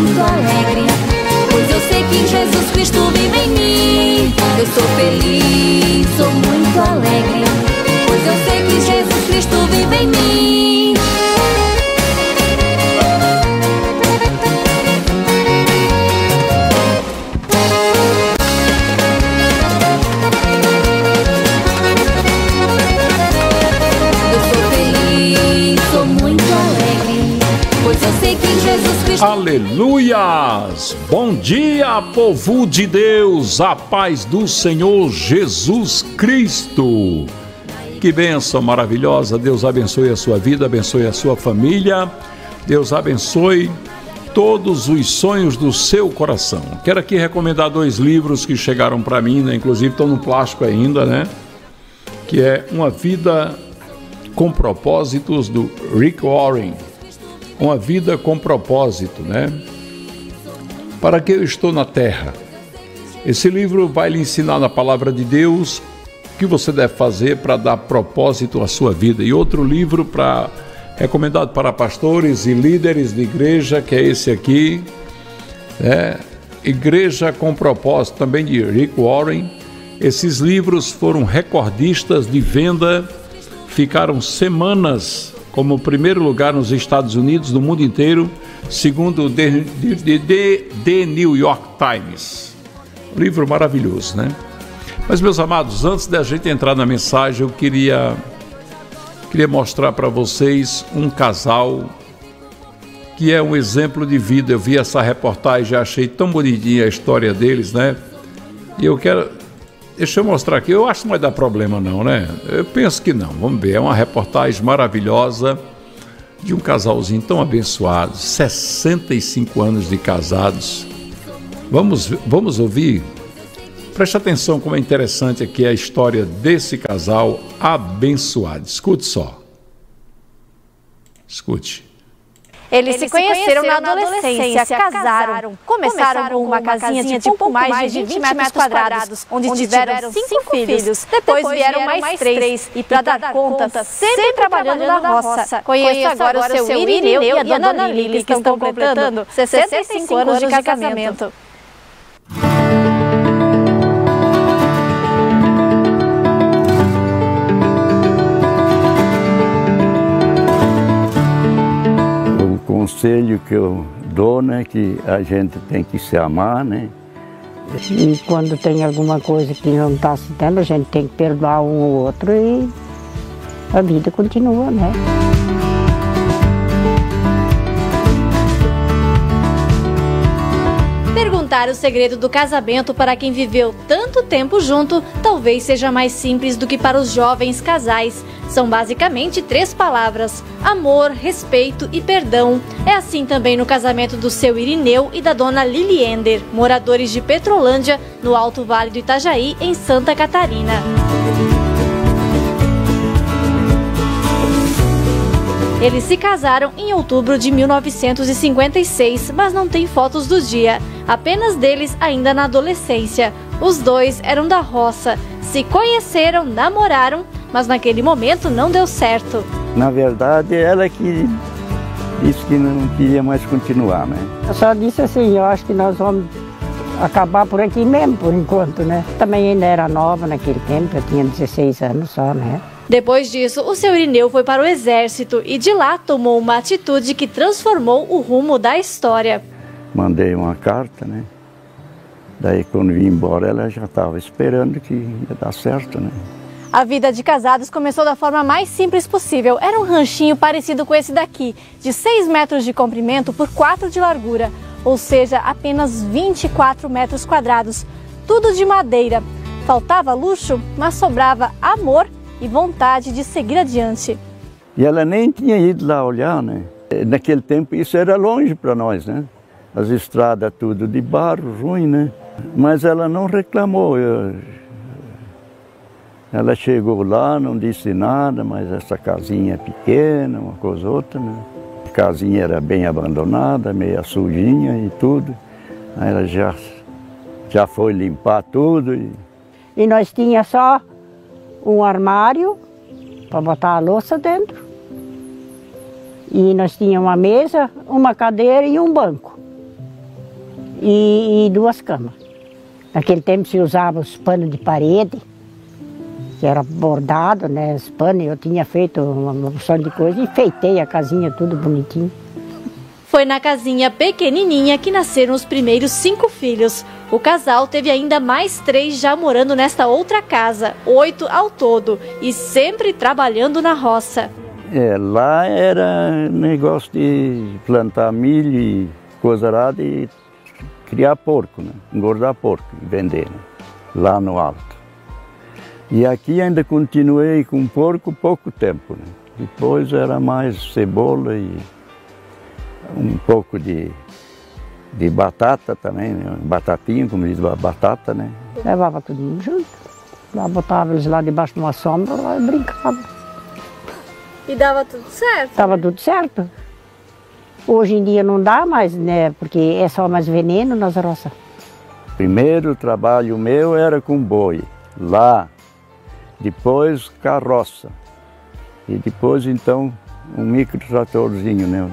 muito alegre, pois eu sei que Jesus Cristo vive em mim. Eu sou feliz, sou muito alegre, pois eu sei que Jesus Cristo vive em mim. Aleluias! Bom dia, povo de Deus, a paz do Senhor Jesus Cristo. Que bênção maravilhosa, Deus abençoe a sua vida, abençoe a sua família, Deus abençoe todos os sonhos do seu coração. Quero aqui recomendar dois livros que chegaram para mim, né? Inclusive estão no plástico ainda, né? Que é Uma Vida com Propósitos, do Rick Warren. Uma vida com propósito, né? Para que eu estou na Terra? Esse livro vai lhe ensinar na palavra de Deus o que você deve fazer para dar propósito à sua vida. E outro livro recomendado para pastores e líderes de igreja, que é esse aqui, né? Igreja com Propósito, também de Rick Warren. Esses livros foram recordistas de venda, ficaram semanas como primeiro lugar nos Estados Unidos, no mundo inteiro, segundo o The New York Times. Livro maravilhoso, né? Mas, meus amados, antes da gente entrar na mensagem, eu queria mostrar para vocês um casal que é um exemplo de vida. Eu vi essa reportagem, achei tão bonitinha a história deles, né? E eu quero... Deixa eu mostrar aqui, eu acho que não vai dar problema não, né? Eu penso que não, vamos ver, é uma reportagem maravilhosa de um casalzinho tão abençoado, 65 anos de casados. Vamos ouvir? Preste atenção como é interessante aqui a história desse casal abençoado. Escute só. Escute. Eles se conheceram na adolescência, casaram, começaram com uma casinha de pouco mais de 20 metros quadrados, onde tiveram 5 filhos, depois vieram mais 3, e para dar conta, sempre trabalhando na roça. Conheço agora o seu Irineu e a dona Lili, que estão completando 65 anos de casamento. O conselho que eu dou, né, que a gente tem que se amar, né? E quando tem alguma coisa que não está se dando, a gente tem que perdoar um ou outro e a vida continua, né? Perguntar o segredo do casamento para quem viveu tanto tempo junto talvez seja mais simples do que para os jovens casais. São basicamente 3 palavras: amor, respeito e perdão. É assim também no casamento do seu Irineu e da dona Lili Ender, moradores de Petrolândia, no Alto Vale do Itajaí, em Santa Catarina. Eles se casaram em outubro de 1956, mas não tem fotos do dia, apenas deles ainda na adolescência. Os 2 eram da roça, se conheceram, namoraram, mas naquele momento não deu certo. Na verdade, ela que disse que não queria mais continuar, né? Eu só disse assim, eu acho que nós vamos acabar por aqui mesmo, por enquanto, né? Também ainda era nova naquele tempo, eu tinha 16 anos só, né? Depois disso, o seu Irineu foi para o exército e de lá tomou uma atitude que transformou o rumo da história. Mandei uma carta, né? Daí quando vim embora, ela já estava esperando que ia dar certo, né? A vida de casados começou da forma mais simples possível. Era um ranchinho parecido com esse daqui, de 6 metros de comprimento por 4 de largura, ou seja, apenas 24 metros quadrados, tudo de madeira. Faltava luxo, mas sobrava amor e vontade de seguir adiante. E ela nem tinha ido lá olhar, né? Naquele tempo isso era longe para nós, né? As estradas tudo de barro, ruim, né? Mas ela não reclamou. Ela chegou lá, não disse nada, mas essa casinha é pequena, uma coisa ou outra, né? A casinha era bem abandonada, meio sujinha e tudo. Aí ela já foi limpar tudo. E nós tinha só um armário para botar a louça dentro. E nós tinha uma mesa, uma cadeira e um banco. e duas camas. Naquele tempo se usava os panos de parede, que era bordado, né, os panos. Eu tinha feito uma porção de coisa, enfeitei a casinha, tudo bonitinho. Foi na casinha pequenininha que nasceram os primeiros 5 filhos. O casal teve ainda mais 3 já morando nesta outra casa, 8 ao todo, e sempre trabalhando na roça. É, lá era negócio de plantar milho e coisarada e criar porco, né? Engordar porco e vender, né? Lá no alto. E aqui ainda continuei com porco pouco tempo, né? Depois era mais cebola e um pouco de batata também, né? Batatinha, como diz, batata, né? Levava todo mundo junto, lá botava eles lá debaixo de uma sombra, lá e brincava. E dava tudo certo? Dava tudo certo. Hoje em dia não dá mais, né? Porque é só mais veneno nas roças. Primeiro trabalho meu era com boi, lá. Depois carroça. E depois, então, um micro-tratorzinho, né?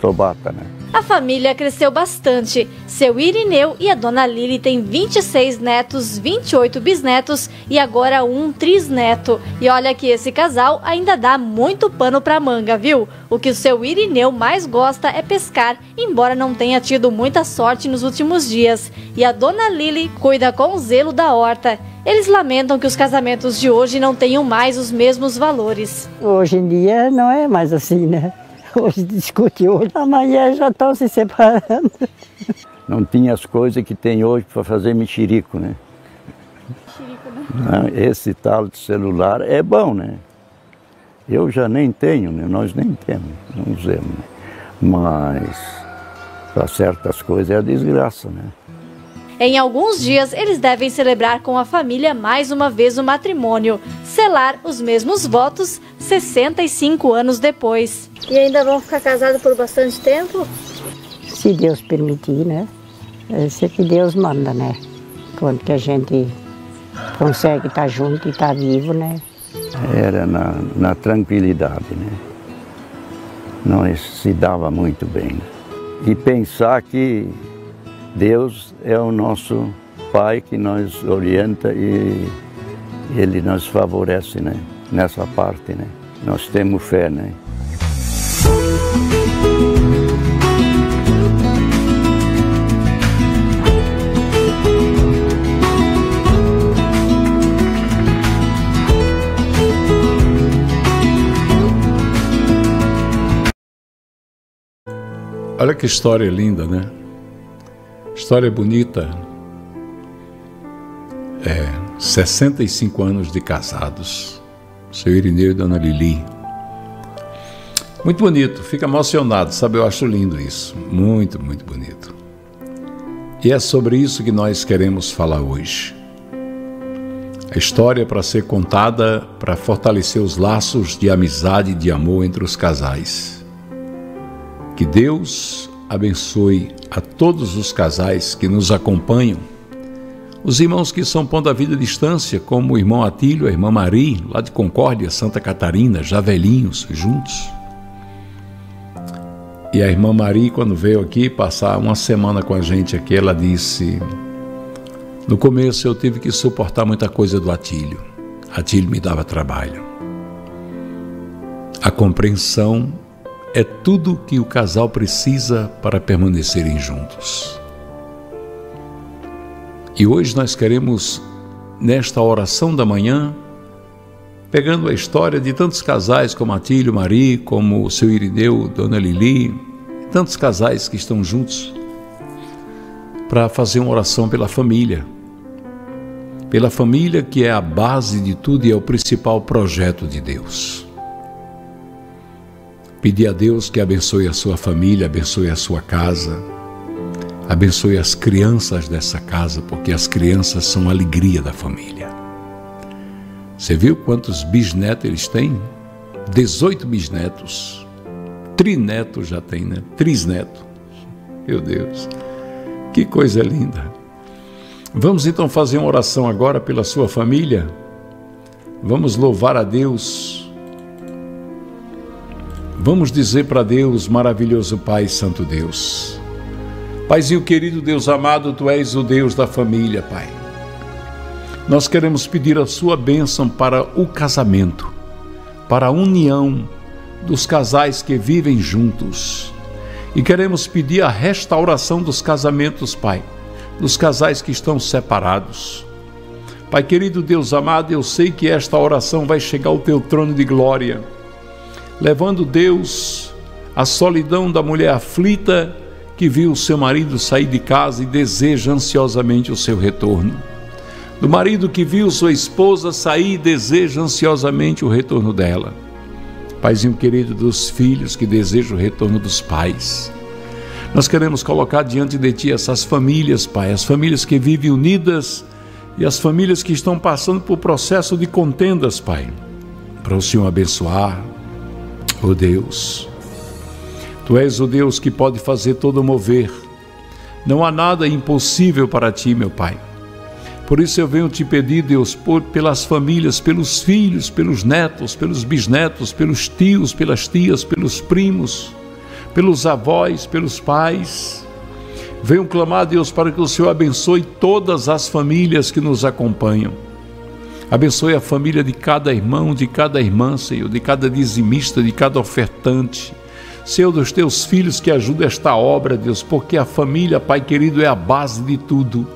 Tobata, né? A família cresceu bastante. Seu Irineu e a dona Lili têm 26 netos, 28 bisnetos e agora um trisneto. E olha que esse casal ainda dá muito pano pra manga, viu? O que o seu Irineu mais gosta é pescar, embora não tenha tido muita sorte nos últimos dias. E a dona Lili cuida com zelo da horta. Eles lamentam que os casamentos de hoje não tenham mais os mesmos valores. Hoje em dia não é mais assim, né? Hoje discute hoje, amanhã já estão se separando. Não tinha as coisas que tem hoje para fazer mexerico, né? Mexerico, né? Esse tal de celular é bom, né? Eu já nem tenho, né? Nós nem temos, não usamos, né? Mas para certas coisas é a desgraça, né? Em alguns dias, eles devem celebrar com a família mais uma vez o matrimônio, selar os mesmos votos 65 anos depois. E ainda vão ficar casados por bastante tempo? Se Deus permitir, né? Isso é que Deus manda, né? Quando que a gente consegue estar junto e estar vivo, né? Era na tranquilidade, né? Não se dava muito bem. E pensar que Deus é o nosso Pai que nos orienta e Ele nos favorece, né? Nessa parte, né? Nós temos fé, né? Olha que história linda, né? História bonita, 65 anos de casados, seu Irineu e dona Lili. Muito bonito, fica emocionado, sabe? Eu acho lindo isso, muito, muito bonito. E é sobre isso que nós queremos falar hoje. A história para ser contada, para fortalecer os laços de amizade e de amor entre os casais. Que Deus abençoe a todos os casais que nos acompanham, os irmãos que são pão da vida à distância, como o irmão Atílio, a irmã Mari, lá de Concórdia, Santa Catarina, já velhinhos, juntos. E a irmã Mari, quando veio aqui passar uma semana com a gente aqui, ela disse: no começo eu tive que suportar muita coisa do Atílio. Atílio me dava trabalho. A compreensão é tudo que o casal precisa para permanecerem juntos. E hoje nós queremos, nesta oração da manhã, pegando a história de tantos casais como Atílio, Mari, como o seu Irineu, dona Lili, tantos casais que estão juntos, para fazer uma oração pela família. Pela família que é a base de tudo e é o principal projeto de Deus. Pedir a Deus que abençoe a sua família, abençoe a sua casa, abençoe as crianças dessa casa, porque as crianças são a alegria da família. Você viu quantos bisnetos eles têm? 18 bisnetos. Trineto já tem, né? Trisneto. Meu Deus, que coisa linda. Vamos então fazer uma oração agora pela sua família? Vamos louvar a Deus. Vamos dizer para Deus, maravilhoso Pai, Santo Deus: Paizinho querido, Deus amado, Tu és o Deus da família, Pai. Nós queremos pedir a Sua bênção para o casamento, para a união dos casais que vivem juntos. E queremos pedir a restauração dos casamentos, Pai, dos casais que estão separados. Pai querido, Deus amado, eu sei que esta oração vai chegar ao Teu trono de glória, levando, Deus, a solidão da mulher aflita que viu o seu marido sair de casa e deseja ansiosamente o seu retorno, do marido que viu sua esposa sair e deseja ansiosamente o retorno dela, Paizinho querido, dos filhos que desejam o retorno dos pais. Nós queremos colocar diante de Ti essas famílias, Pai, as famílias que vivem unidas e as famílias que estão passando por processo de contendas, Pai, para o Senhor abençoar, ó Deus. Tu és o Deus que pode fazer todo mover. Não há nada impossível para Ti, meu Pai. Por isso eu venho Te pedir, Deus, pelas famílias, pelos filhos, pelos netos, pelos bisnetos, pelos tios, pelas tias, pelos primos, pelos avós, pelos pais. Venho clamar, Deus, para que o Senhor abençoe todas as famílias que nos acompanham. Abençoe a família de cada irmão, de cada irmã, Senhor, de cada dizimista, de cada ofertante. Senhor, dos Teus filhos que ajuda esta obra, Deus, porque a família, Pai querido, é a base de tudo.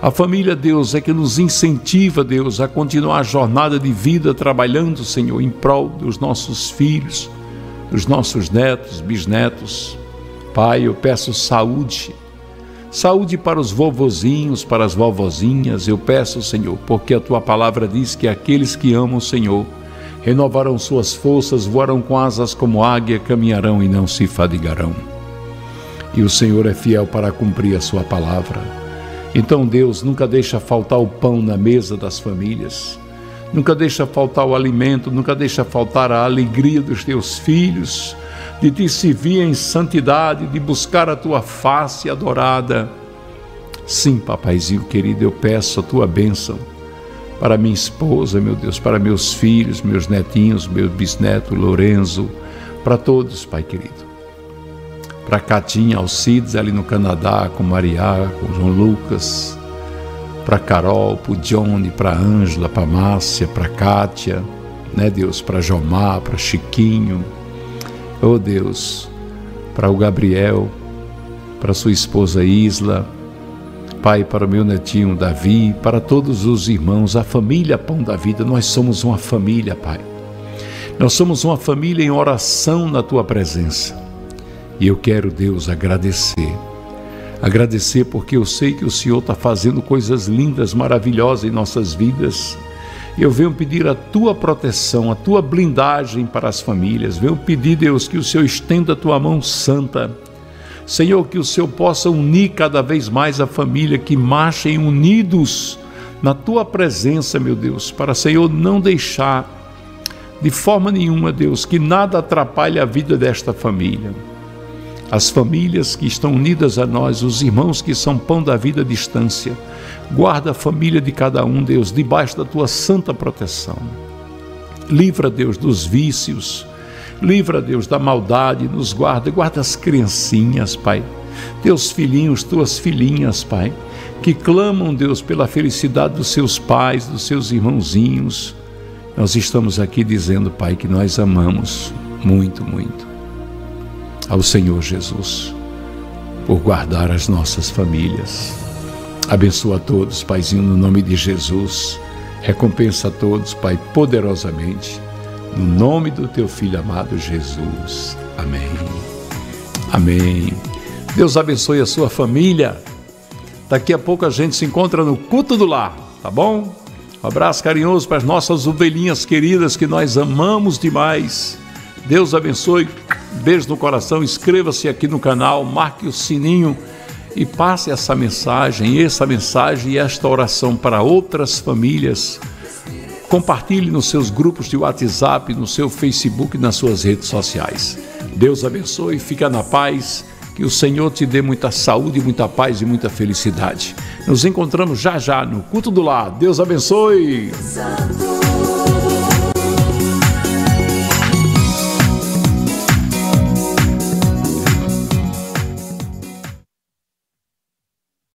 A família, Deus, é que nos incentiva, Deus, a continuar a jornada de vida trabalhando, Senhor, em prol dos nossos filhos, dos nossos netos, bisnetos. Pai, eu peço saúde, saúde para os vovozinhos, para as vovozinhas. Eu peço, Senhor, porque a Tua palavra diz que aqueles que amam o Senhor renovarão suas forças, voarão com asas como águia, caminharão e não se fadigarão. E o Senhor é fiel para cumprir a Sua palavra. Então, Deus, nunca deixa faltar o pão na mesa das famílias, nunca deixa faltar o alimento, nunca deixa faltar a alegria dos Teus filhos, de Te servir em santidade, de buscar a Tua face adorada. Sim, papaizinho querido, eu peço a Tua bênção para minha esposa, meu Deus, para meus filhos, meus netinhos, meu bisneto Lorenzo, para todos, Pai querido, para Catinha, Alcides ali no Canadá, com Maria, com João Lucas, para Carol, para Johnny, para Ângela, para Márcia, para Kátia, né, Deus, para Jomar, para Chiquinho, oh Deus, para o Gabriel, para sua esposa Isla, Pai, para o meu netinho Davi, para todos os irmãos, a família Pão da Vida. Nós somos uma família, Pai. Nós somos uma família em oração na Tua presença. E eu quero, Deus, agradecer. Agradecer porque eu sei que o Senhor está fazendo coisas lindas, maravilhosas em nossas vidas. Eu venho pedir a Tua proteção, a Tua blindagem para as famílias. Venho pedir, Deus, que o Senhor estenda a Tua mão santa, Senhor, que o Senhor possa unir cada vez mais a família, que marchem unidos na Tua presença, meu Deus, para, Senhor, não deixar de forma nenhuma, Deus, que nada atrapalhe a vida desta família. As famílias que estão unidas a nós, os irmãos que são pão da vida à distância, guarda a família de cada um, Deus, debaixo da Tua santa proteção. Livra, Deus, dos vícios, livra, Deus, da maldade, nos guarda, guarda as criancinhas, Pai, Teus filhinhos, Tuas filhinhas, Pai, que clamam, Deus, pela felicidade dos seus pais, dos seus irmãozinhos. Nós estamos aqui dizendo, Pai, que nós amamos muito, muito ao Senhor Jesus, por guardar as nossas famílias. Abençoa a todos, Paizinho, no nome de Jesus, recompensa a todos, Pai, poderosamente, no nome do Teu Filho amado Jesus. Amém. Amém. Deus abençoe a sua família. Daqui a pouco a gente se encontra no culto do lar, tá bom? Um abraço carinhoso para as nossas ovelhinhas queridas que nós amamos demais. Deus abençoe. Beijo no coração. Inscreva-se aqui no canal, marque o sininho e passe essa mensagem e esta oração para outras famílias. Compartilhe nos seus grupos de WhatsApp, no seu Facebook e nas suas redes sociais. Deus abençoe, fica na paz, que o Senhor te dê muita saúde, muita paz e muita felicidade. Nos encontramos já já no culto do lar. Deus abençoe.